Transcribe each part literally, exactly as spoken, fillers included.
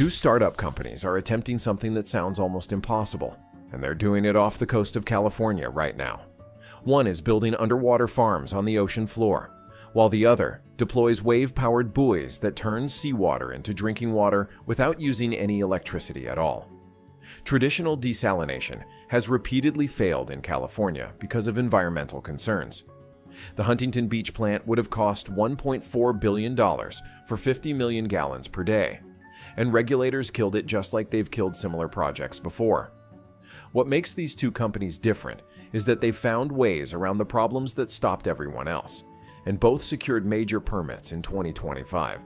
Two startup companies are attempting something that sounds almost impossible, and they're doing it off the coast of California right now. One is building underwater farms on the ocean floor, while the other deploys wave-powered buoys that turn seawater into drinking water without using any electricity at all. Traditional desalination has repeatedly failed in California because of environmental concerns. The Huntington Beach plant would have cost one point four billion dollars for fifty million gallons per day, and regulators killed it just like they've killed similar projects before. What makes these two companies different is that they found ways around the problems that stopped everyone else, and both secured major permits in twenty twenty-five.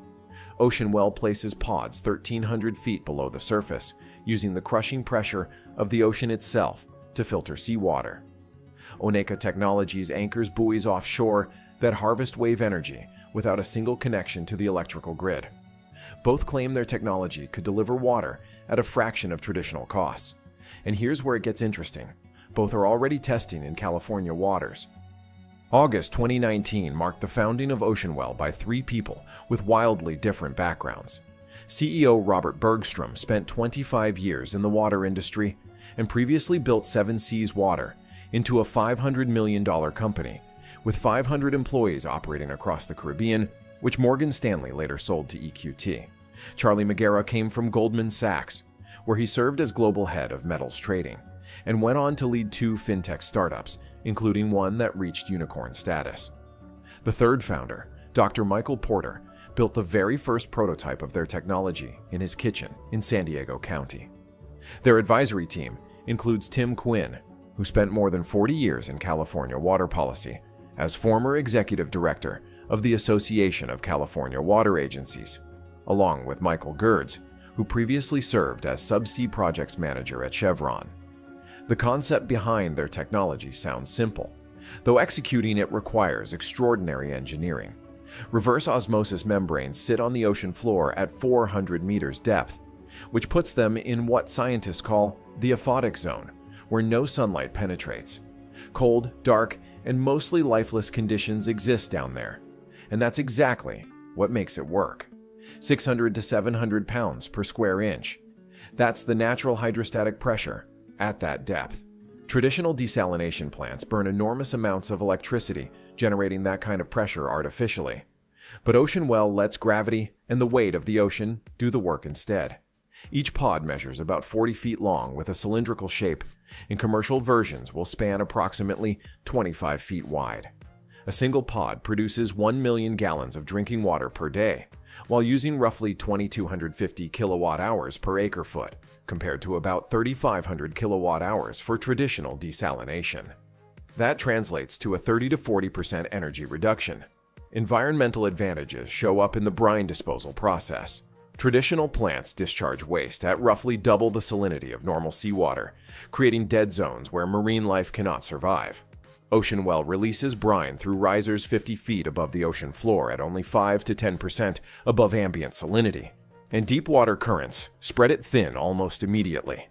OceanWell places pods thirteen hundred feet below the surface, using the crushing pressure of the ocean itself to filter seawater. Oneka Technologies anchors buoys offshore that harvest wave energy without a single connection to the electrical grid. Both claim their technology could deliver water at a fraction of traditional costs. And here's where it gets interesting. Both are already testing in California waters. August twenty nineteen marked the founding of OceanWell by three people with wildly different backgrounds. C E O Robert Bergstrom spent twenty-five years in the water industry and previously built Seven Seas Water into a five hundred million dollar company with five hundred employees operating across the Caribbean, which Morgan Stanley later sold to E Q T. Charlie Maguera came from Goldman Sachs, where he served as global head of metals trading and went on to lead two fintech startups, including one that reached unicorn status. The third founder, Doctor Michael Porter, built the very first prototype of their technology in his kitchen in San Diego County. Their advisory team includes Tim Quinn, who spent more than forty years in California water policy as former executive director of the Association of California Water Agencies, along with Michael Gerds, who previously served as subsea projects manager at Chevron. The concept behind their technology sounds simple, though executing it requires extraordinary engineering. Reverse osmosis membranes sit on the ocean floor at four hundred meters depth, which puts them in what scientists call the aphotic zone, where no sunlight penetrates. Cold, dark, and mostly lifeless conditions exist down there, and that's exactly what makes it work. six hundred to seven hundred pounds per square inch. That's the natural hydrostatic pressure at that depth. Traditional desalination plants burn enormous amounts of electricity generating that kind of pressure artificially. But OceanWell lets gravity and the weight of the ocean do the work instead. Each pod measures about forty feet long with a cylindrical shape, and commercial versions will span approximately twenty-five feet wide. A single pod produces one million gallons of drinking water per day, while using roughly twenty-two fifty kilowatt hours per acre foot, compared to about thirty-five hundred kilowatt hours for traditional desalination. That translates to a thirty to forty percent energy reduction. Environmental advantages show up in the brine disposal process. Traditional plants discharge waste at roughly double the salinity of normal seawater, creating dead zones where marine life cannot survive. OceanWell releases brine through risers fifty feet above the ocean floor at only five to ten percent above ambient salinity, and deep water currents spread it thin almost immediately.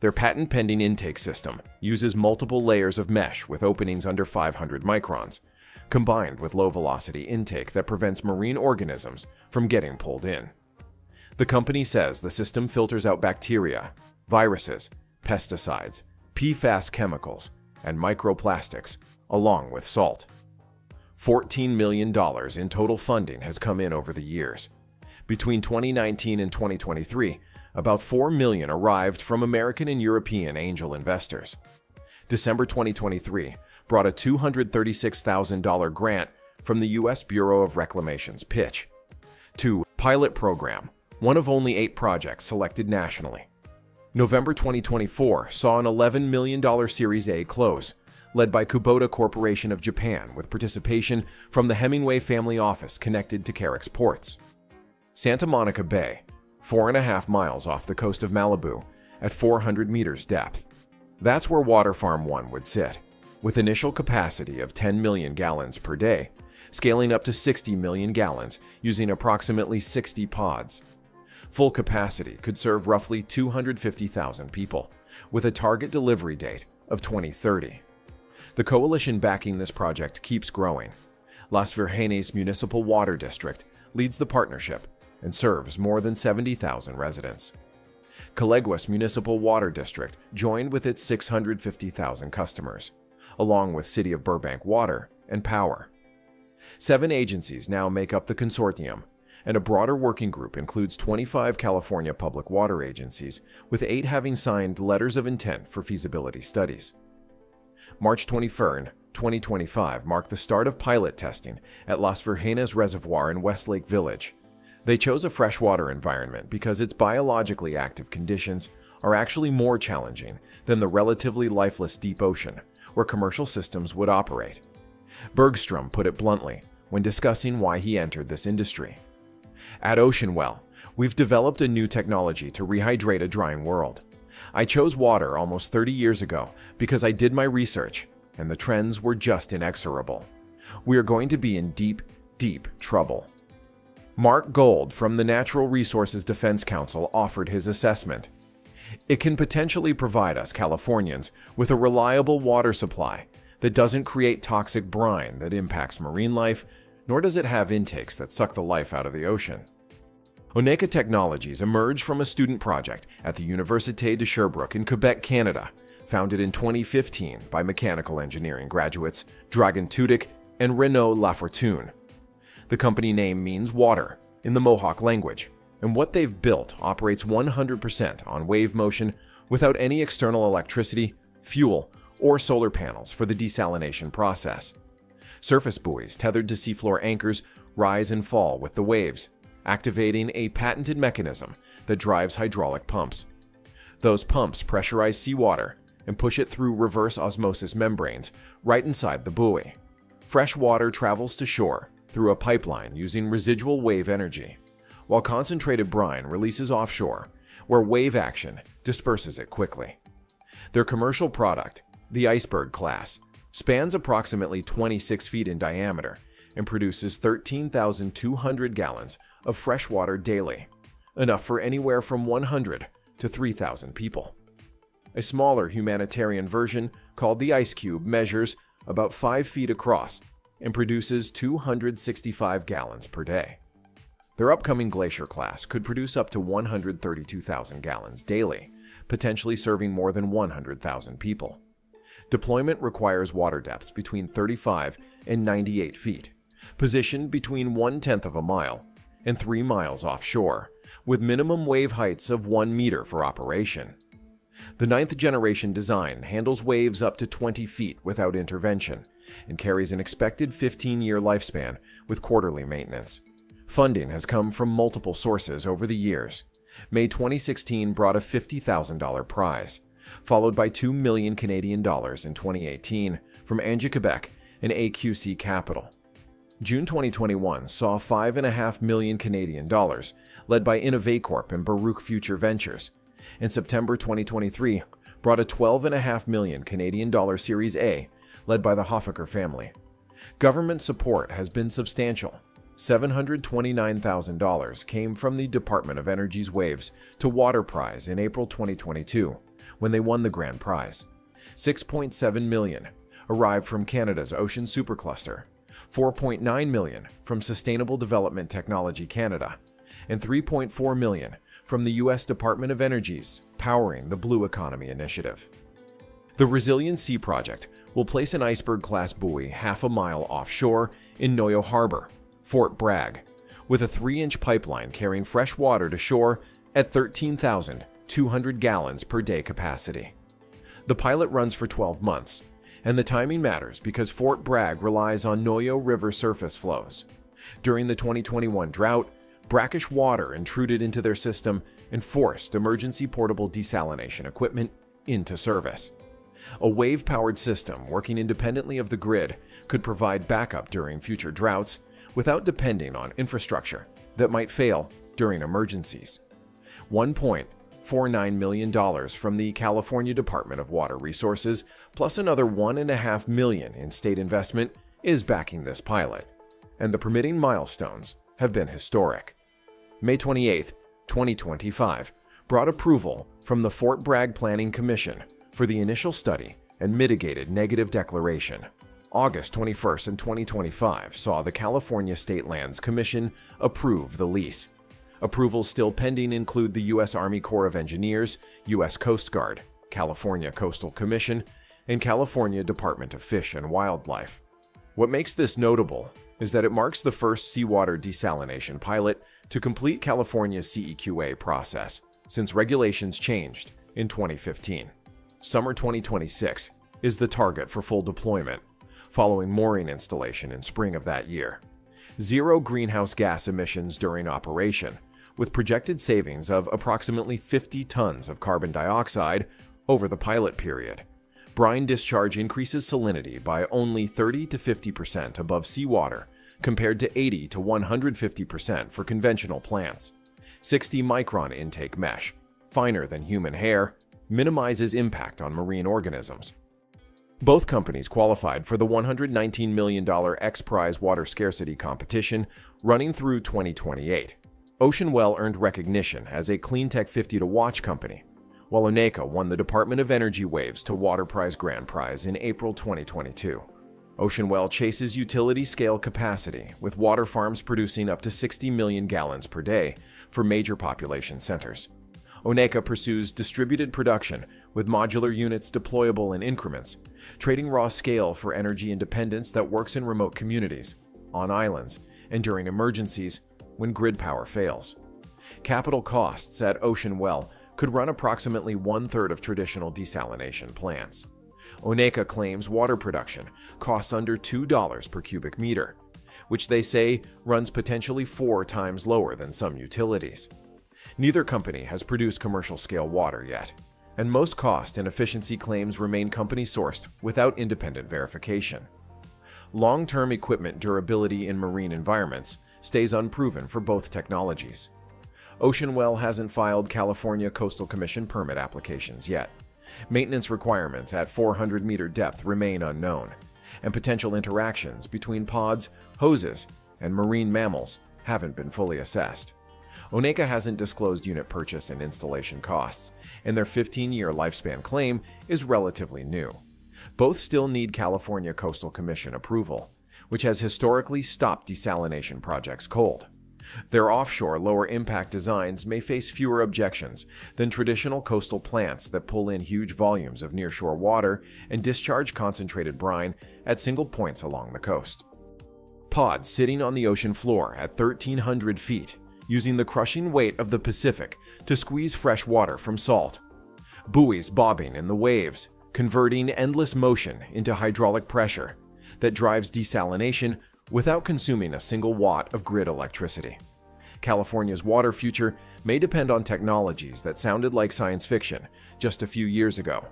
Their patent-pending intake system uses multiple layers of mesh with openings under five hundred microns, combined with low-velocity intake that prevents marine organisms from getting pulled in. The company says the system filters out bacteria, viruses, pesticides, P FAS chemicals, and microplastics, along with salt. fourteen million dollars in total funding has come in over the years. Between twenty nineteen and twenty twenty-three, about four million dollars arrived from American and European angel investors. December twenty twenty-three brought a two hundred thirty-six thousand dollar grant from the U S Bureau of Reclamation's Pitch. two Pilot program, one of only eight projects selected nationally. November twenty twenty-four saw an eleven million dollar Series A close, led by Kubota Corporation of Japan with participation from the Hemingway Family Office connected to Carrick's ports. Santa Monica Bay, four and a half miles off the coast of Malibu at four hundred meters depth. That's where Water Farm one would sit, with initial capacity of ten million gallons per day, scaling up to sixty million gallons using approximately sixty pods. Full capacity could serve roughly two hundred fifty thousand people, with a target delivery date of twenty thirty. The coalition backing this project keeps growing. Las Virgenes Municipal Water District leads the partnership, and serves more than seventy thousand residents. Calleguas Municipal Water District joined with its six hundred fifty thousand customers, along with City of Burbank Water and Power. Seven agencies now make up the consortium, and a broader working group includes twenty-five California public water agencies, with eight having signed letters of intent for feasibility studies. March twenty-first, twenty twenty-five marked the start of pilot testing at Las Virgenes Reservoir in Westlake Village. They chose a freshwater environment because its biologically active conditions are actually more challenging than the relatively lifeless deep ocean where commercial systems would operate. Bergstrom put it bluntly when discussing why he entered this industry. At OceanWell, we've developed a new technology to rehydrate a drying world. I chose water almost thirty years ago because I did my research and the trends were just inexorable. We are going to be in deep, deep trouble. Mark Gold from the Natural Resources Defense Council offered his assessment. It can potentially provide us Californians with a reliable water supply that doesn't create toxic brine that impacts marine life, nor does it have intakes that suck the life out of the ocean. Oneka Technologies emerged from a student project at the Université de Sherbrooke in Quebec, Canada, founded in twenty fifteen by mechanical engineering graduates Dragan Tudyk and Renaud Lafortune. The company name means water in the Mohawk language, and what they've built operates one hundred percent on wave motion without any external electricity, fuel, or solar panels for the desalination process. Surface buoys tethered to seafloor anchors rise and fall with the waves, activating a patented mechanism that drives hydraulic pumps. Those pumps pressurize seawater and push it through reverse osmosis membranes right inside the buoy. Fresh water travels to shore through a pipeline using residual wave energy, while concentrated brine releases offshore, where wave action disperses it quickly. Their commercial product, the Iceberg Class, spans approximately twenty-six feet in diameter and produces thirteen thousand two hundred gallons of fresh water daily, enough for anywhere from one hundred to three thousand people. A smaller humanitarian version called the Ice Cube measures about five feet across and produces two hundred sixty-five gallons per day. Their upcoming Glacier class could produce up to one hundred thirty-two thousand gallons daily, potentially serving more than one hundred thousand people. Deployment requires water depths between thirty-five and ninety-eight feet, positioned between one-tenth of a mile and three miles offshore, with minimum wave heights of one meter for operation. The ninth generation design handles waves up to twenty feet without intervention and carries an expected fifteen-year lifespan with quarterly maintenance. Funding has come from multiple sources over the years. May twenty sixteen brought a fifty thousand dollar prize, followed by two million dollars Canadian dollars in twenty eighteen from Anjou Quebec and A Q C Capital. June twenty twenty-one saw five point five million dollars Canadian dollars, led by Innovacorp and Baruch Future Ventures, and September twenty twenty-three brought a twelve point five million dollars Canadian dollar Series A, led by the Hoffaker family. Government support has been substantial. seven hundred twenty-nine thousand dollars came from the Department of Energy's Waves to Water Prize in April twenty twenty-two, when they won the grand prize. six point seven million dollars arrived from Canada's Ocean Supercluster, four point nine million dollars from Sustainable Development Technology Canada, and three point four million dollars from the U S Department of Energy's Powering the Blue Economy initiative. The Resilient Sea Project will place an iceberg-class buoy half a mile offshore in Noyo Harbor, Fort Bragg, with a three-inch pipeline carrying fresh water to shore at thirteen thousand two hundred gallons per day capacity. The pilot runs for twelve months, and the timing matters because Fort Bragg relies on Noyo River surface flows. During the twenty twenty-one drought, brackish water intruded into their system and forced emergency portable desalination equipment into service. A wave-powered system working independently of the grid could provide backup during future droughts without depending on infrastructure that might fail during emergencies. one point four nine million dollars from the California Department of Water Resources, plus another one point five million dollars in state investment, is backing this pilot, and the permitting milestones have been historic. May twenty-eighth, twenty twenty-five brought approval from the Fort Bragg Planning Commission for the initial study and mitigated negative declaration. August twenty-first and twenty twenty-five saw the California State Lands Commission approve the lease. Approvals still pending include the U S Army Corps of Engineers, U S Coast Guard, California Coastal Commission, and California Department of Fish and Wildlife. What makes this notable is that it marks the first seawater desalination pilot to complete California's C E Q A process since regulations changed in twenty fifteen. Summer twenty twenty-six is the target for full deployment, following mooring installation in spring of that year. Zero greenhouse gas emissions during operation, with projected savings of approximately fifty tons of carbon dioxide over the pilot period. Brine discharge increases salinity by only thirty to fifty percent above seawater, compared to eighty to one hundred fifty percent for conventional plants. sixty micron intake mesh, finer than human hair, minimizes impact on marine organisms. Both companies qualified for the one hundred nineteen million dollar X-Prize water scarcity competition running through twenty twenty-eight. OceanWell earned recognition as a Cleantech fifty to watch company, while Oneka won the Department of Energy Waves to Water Prize Grand Prize in April twenty twenty-two. OceanWell chases utility-scale capacity, with water farms producing up to sixty million gallons per day for major population centers. Oneka pursues distributed production, with modular units deployable in increments, trading raw scale for energy independence that works in remote communities, on islands, and during emergencies when grid power fails. Capital costs at OceanWell could run approximately one-third of traditional desalination plants. Oneka claims water production costs under two dollars per cubic meter, which they say runs potentially four times lower than some utilities. Neither company has produced commercial-scale water yet, and most cost and efficiency claims remain company-sourced without independent verification. Long-term equipment durability in marine environments stays unproven for both technologies. OceanWell hasn't filed California Coastal Commission permit applications yet. Maintenance requirements at four hundred meter depth remain unknown, and potential interactions between pods, hoses, and marine mammals haven't been fully assessed. Oneka hasn't disclosed unit purchase and installation costs, and their fifteen year lifespan claim is relatively new. Both still need California Coastal Commission approval, which has historically stopped desalination projects cold. Their offshore lower-impact designs may face fewer objections than traditional coastal plants that pull in huge volumes of nearshore water and discharge concentrated brine at single points along the coast. Pods sitting on the ocean floor at thirteen hundred feet, using the crushing weight of the Pacific to squeeze fresh water from salt. Buoys bobbing in the waves, converting endless motion into hydraulic pressure that drives desalination without consuming a single watt of grid electricity. California's water future may depend on technologies that sounded like science fiction just a few years ago.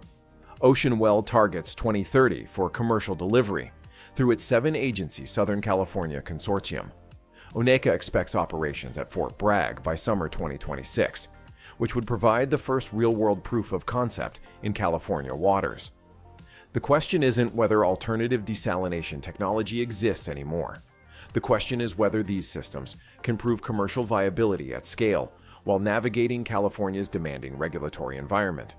OceanWell targets twenty thirty for commercial delivery through its seven agency Southern California consortium. Oneka expects operations at Fort Bragg by summer twenty twenty-six, which would provide the first real-world proof of concept in California waters. The question isn't whether alternative desalination technology exists anymore. The question is whether these systems can prove commercial viability at scale while navigating California's demanding regulatory environment.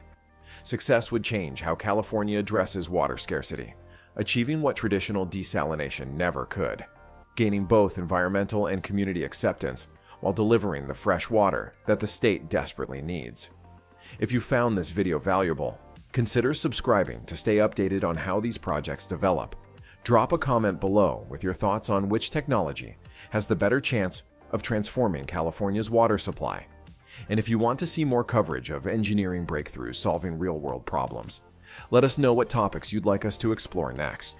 Success would change how California addresses water scarcity, achieving what traditional desalination never could, gaining both environmental and community acceptance while delivering the fresh water that the state desperately needs. If you found this video valuable, consider subscribing to stay updated on how these projects develop. Drop a comment below with your thoughts on which technology has the better chance of transforming California's water supply. And if you want to see more coverage of engineering breakthroughs solving real-world problems, let us know what topics you'd like us to explore next.